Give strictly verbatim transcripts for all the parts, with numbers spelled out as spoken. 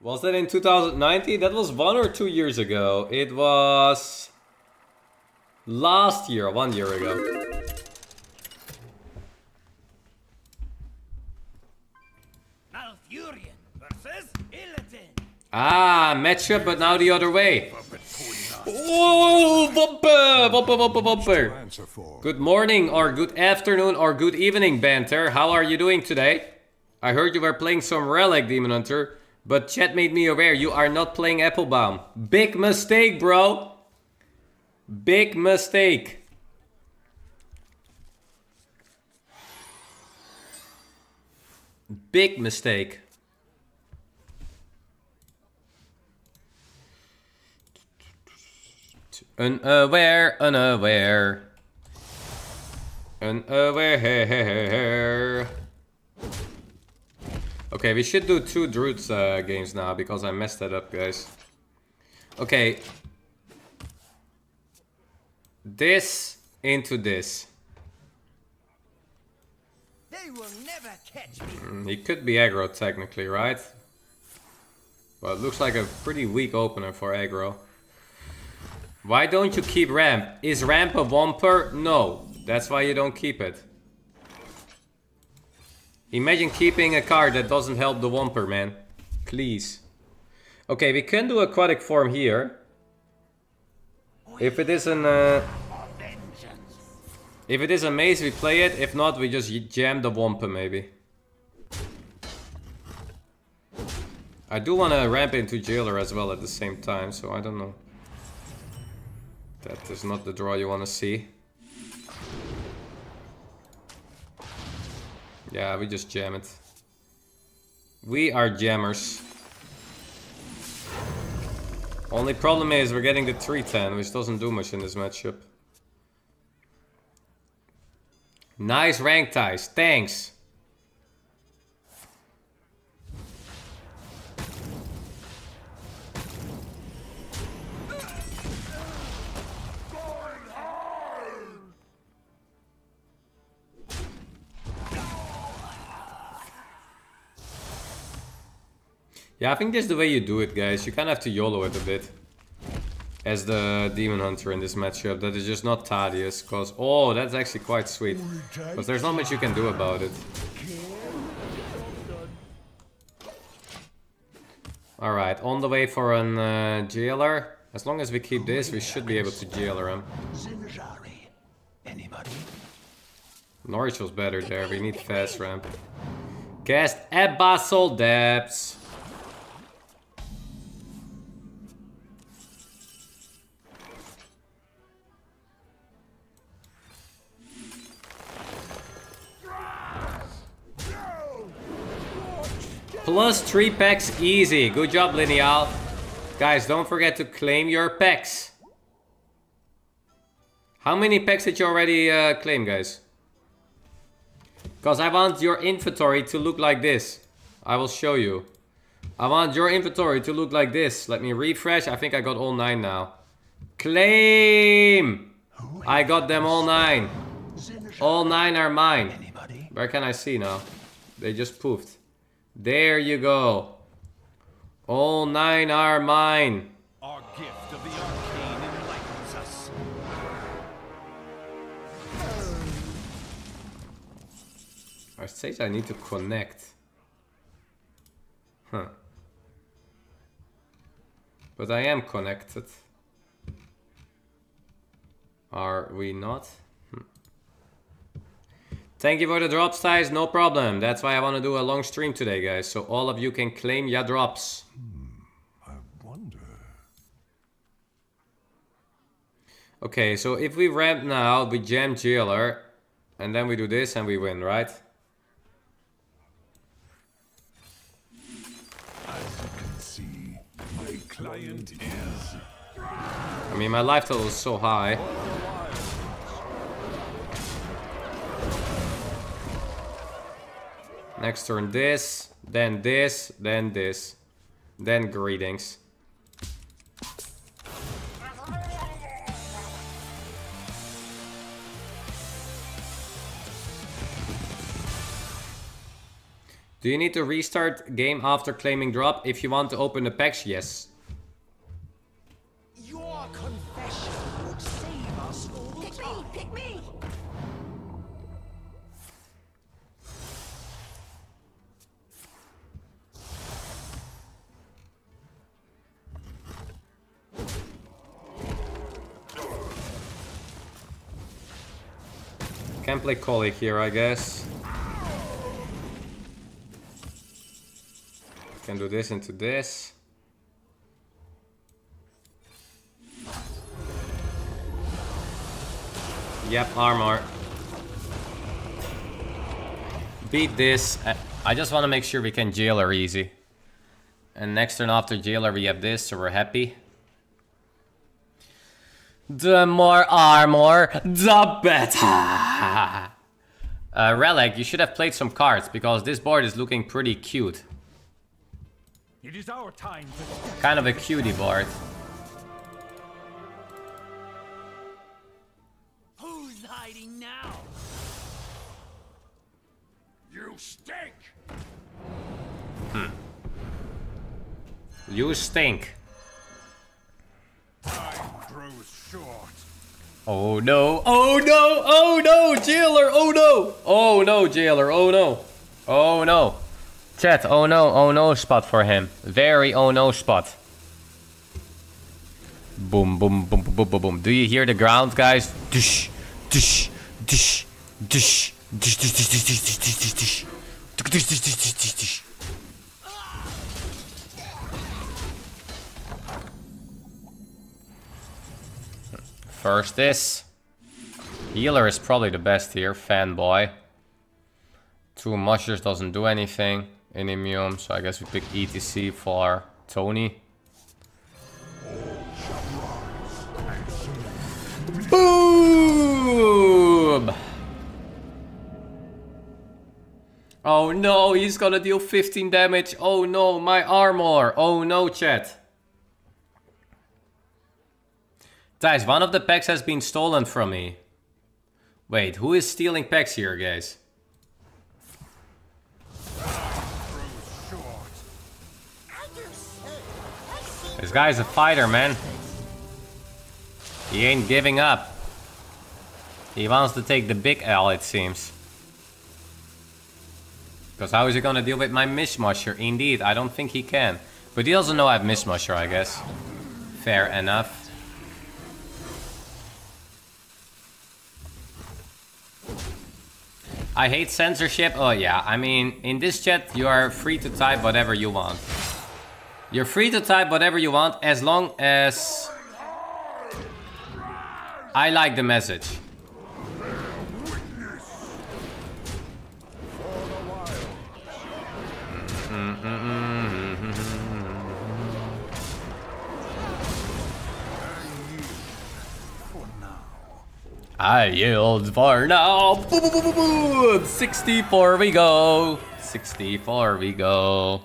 Was that in two thousand nineteen? That was one or two years ago. It was last year, one year ago. Malfurion versus Illidan. Ah, matchup, but now the other way. Oh, Whomper, Whomper, Whomper, Whomper. Good morning, or good afternoon, or good evening, Banter. How are you doing today? I heard you were playing some Relic, Demon Hunter, but chat made me aware you are not playing Applebaum. Big mistake, bro. Big mistake. Big mistake. Unaware, unaware. Unaware. Okay, we should do two Druids uh, games now, because I messed that up, guys. Okay. This into this. They will never catch me. Mm, he could be aggro technically, right? Well, it looks like a pretty weak opener for aggro. Why don't you keep ramp? Is ramp a Whomper? No, that's why you don't keep it. Imagine keeping a card that doesn't help the Whomper, man. Please. Okay, we can do Aquatic Form here. If it is an... Uh, if it is a maze, we play it. If not, we just jam the Whomper, maybe. I do want to ramp into Jailer as well at the same time, so I don't know. That is not the draw you want to see. Yeah, we just jam it. We are jammers. Only problem is we're getting the three ten, which doesn't do much in this matchup. Nice rank ties, thanks. Yeah, I think this is the way you do it, guys. You kind of have to YOLO it a bit. As the Demon Hunter in this matchup. That is just not Thaddeus. Cause, oh, that's actually quite sweet. Because there's not much you can do about it. Alright, on the way for an uh, Jailer. As long as we keep this, we should be able to Jailer him. Norich was better there. We need fast ramp. Cast Abbasal Depths. Plus three packs easy. Good job, Lineal. Guys, don't forget to claim your packs. How many packs did you already uh, claim, guys? Because I want your inventory to look like this. I will show you. I want your inventory to look like this. Let me refresh. I think I got all nine now. Claim! I got them all nine. All nine are mine. Where can I see now? They just poofed. There you go. All nine are mine. Our gift of the arcane enlightens us. I say I need to connect. Huh. But I am connected. Are we not? Thank you for the drops, guys. No problem. That's why I want to do a long stream today, guys. So all of you can claim your drops. Hmm, I wonder. Okay, so if we ramp now, we jam Jailer. And then we do this and we win, right? As you can see, my client is... I mean, my life total is so high. Next turn this, then this, then this, then greetings. Do you need to restart game after claiming drop? If you want to open the packs, yes. Your confession would save us all. Pick me, pick me. Can play Colic here, I guess. Can do this into this. Yep, armor. Beat this. I just want to make sure we can Jailer easy. And next turn after Jailer we have this, so we're happy. The more armor, the better! uh, Relic, you should have played some cards, because this board is looking pretty cute. It is our time to... Kind of a cutie board. Who's hiding now? You stink! Hmm. You stink. Oh no, oh no, oh no, Jailer, oh no, oh no, Jailer, oh no, oh no. Chat, oh no, oh no spot for him. Very oh no spot. Boom, boom, boom, boom, boom, boom. Do you hear the ground, guys? Dush, dush, dush, dush, dush, dush, dush, dush, dush, dush, dush, dush, dush. First this. Healer is probably the best here, fanboy. Two mushers doesn't do anything in immune, so I guess we pick E T C for Tony. Boom! Oh no, he's gonna deal fifteen damage. Oh no, my armor. Oh no, chat. Guys, one of the packs has been stolen from me. Wait, who is stealing packs here, guys? This guy's a fighter, man. He ain't giving up. He wants to take the big L, it seems. Because how is he gonna deal with my Mishmasher? Indeed, I don't think he can. But he doesn't know I have Mishmasher, I guess. Fair enough. I hate censorship. Oh yeah, I mean, in this chat you are free to type whatever you want. You're free to type whatever you want as long as I like the message. I yield for now. Boom, boom, boom, boom, boom. sixty-four we go. sixty-four we go.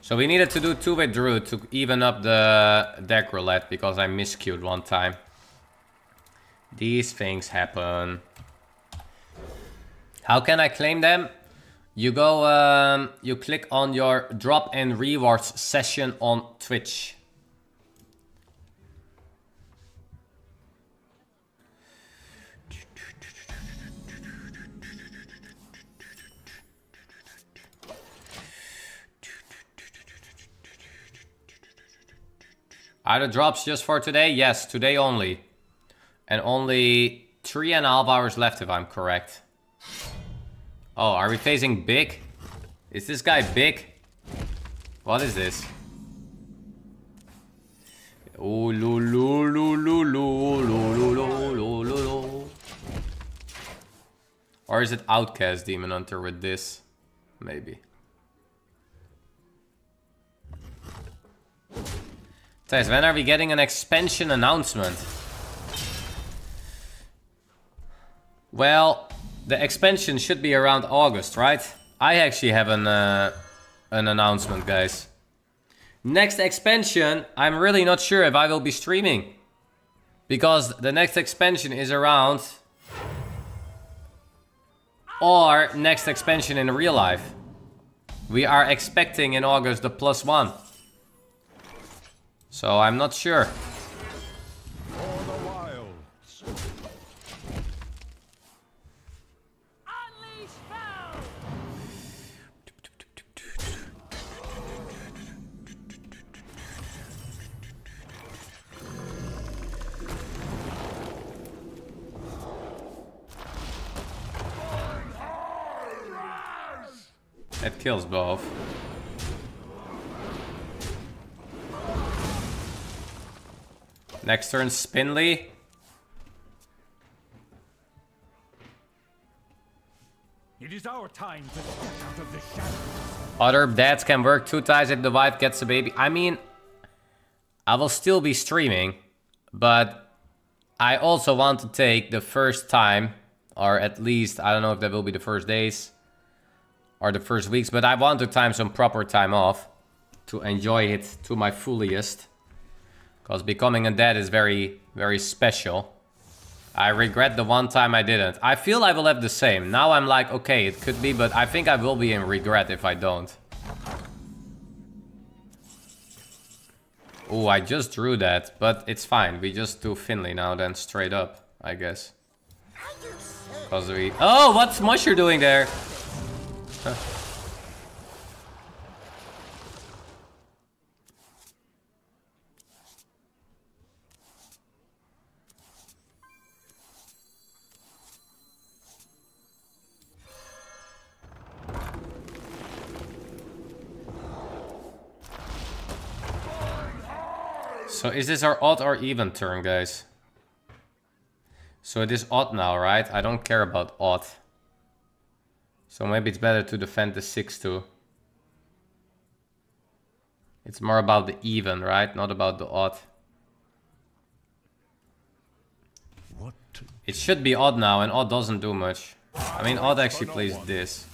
So we needed to do two with Druid to even up the deck roulette because I miscued one time. These things happen. How can I claim them? You go, um, you click on your drop and rewards session on Twitch. Are the drops just for today? Yes, today only. And only three and a half hours left if I'm correct. Oh, are we facing big? Is this guy big? What is this? Oh, lo, lo, lo, lo, lo, lo, lo, lo, lo. Or is it Outcast Demon Hunter with this? Maybe. Thais, when are we getting an expansion announcement? Well, the expansion should be around August, right? I actually have an uh, an announcement, guys. Next expansion, I'm really not sure if I will be streaming. Because the next expansion is around... Or next expansion in real life. We are expecting in August the plus one. So I'm not sure. It kills both. Next turn, Spinley. It is our time to step out of the shadows. Other dads can work two ties if the wife gets a baby. I mean, I will still be streaming, but I also want to take the first time, or at least, I don't know if that will be the first days. Or the first weeks, but I want to time some proper time off to enjoy it to my fullest, because becoming a dad is very, very special. I regret the one time I didn't. I feel I will have the same. Now I'm like, okay, it could be, but I think I will be in regret if I don't. Oh, I just drew that, but it's fine. We just do Finley now then straight up, I guess. Because we... Oh, what's Musher doing there? Huh. So is this our odd or even turn, guys? So it is odd now, right? I don't care about odd. So maybe it's better to defend the six two. It's more about the even, right? Not about the odd. What? It should be odd now, and odd doesn't do much. I mean, odd actually plays this.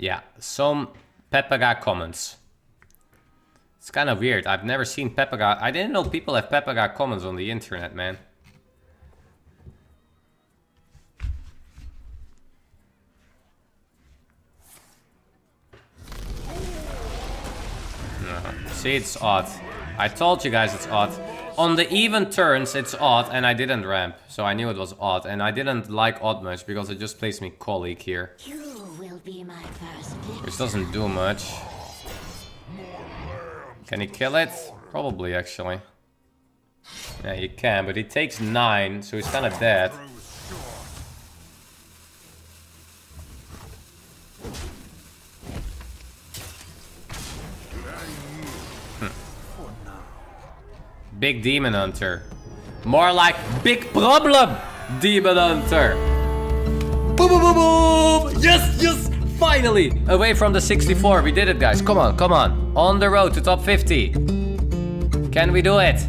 Yeah, some Pepega comments. It's kind of weird. I've never seen Pepega. I didn't know people have Pepega comments on the internet, man. No. See, it's odd. I told you guys it's odd. On the even turns, it's odd, and I didn't ramp. So I knew it was odd, and I didn't like odd much because it just plays me colleague here. Be my first, which doesn't do much. Can he kill it? Probably, actually. Yeah, he can, but he takes nine, so he's kind of dead. Hm. Big Demon Hunter. More like big problem, Demon Hunter. Boom, boom, boom, boom. Yes, yes. Finally, away from the sixty-four, we did it, guys. Come on, come on. On the road to top fifty. Can we do it?